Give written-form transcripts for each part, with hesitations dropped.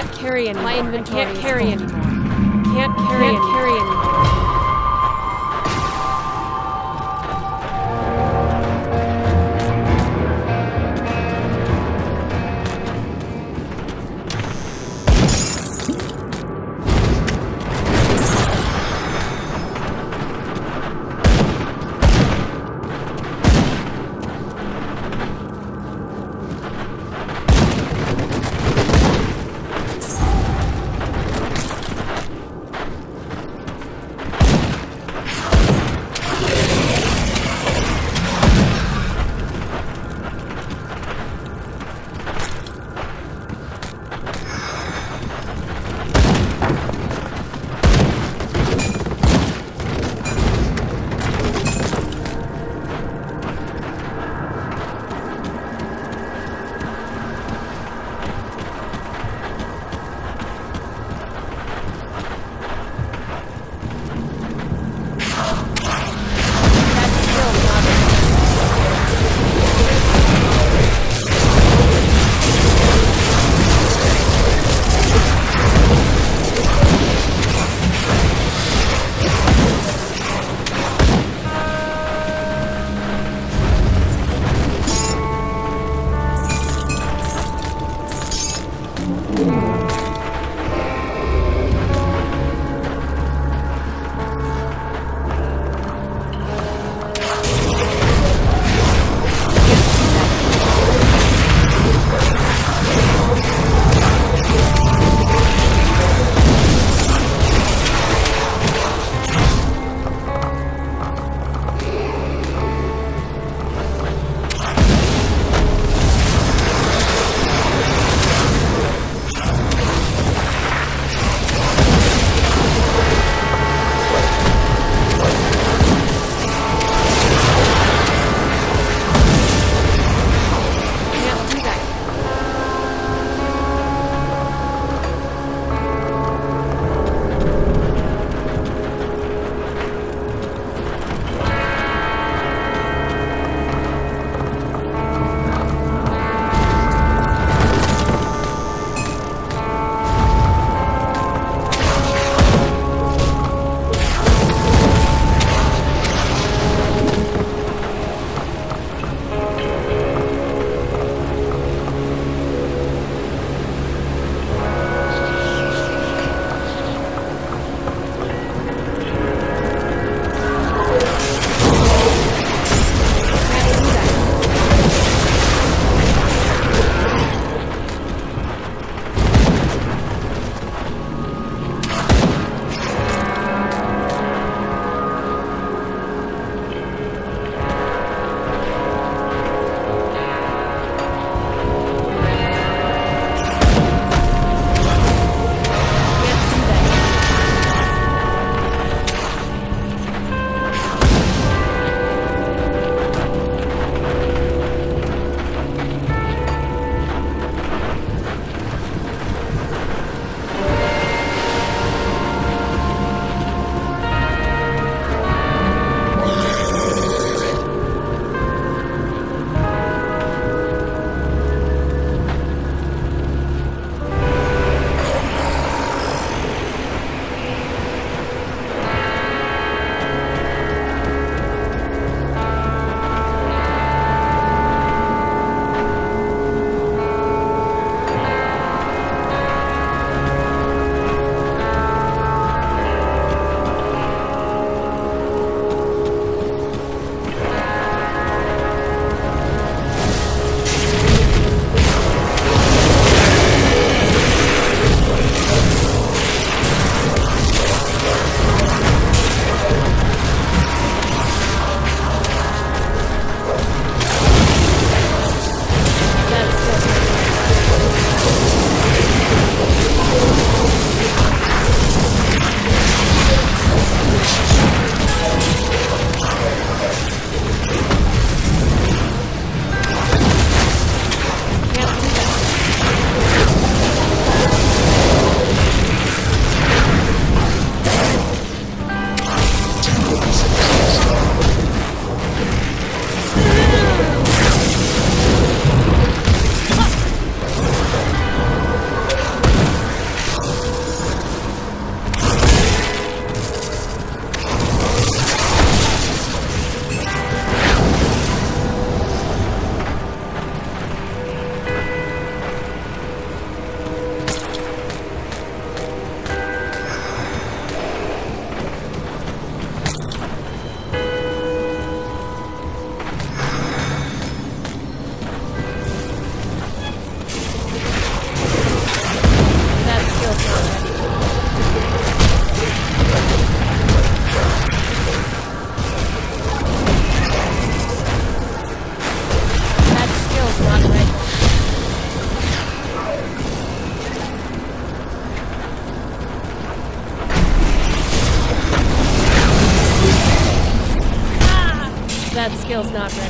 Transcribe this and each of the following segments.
can't carry anymore. My inventory can't carry anymore. Can't carry anymore. Soil's not ready.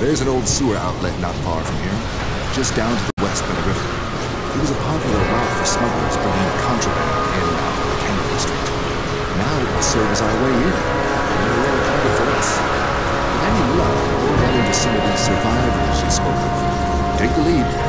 There's an old sewer outlet not far from here, just down to the west by the river. It was a popular route for smugglers bringing contraband in and out of the Canyon District. Now it will serve as our way in, and a rare target for us. With any luck, we'll run into some of these survivors you spoke of. Take the lead.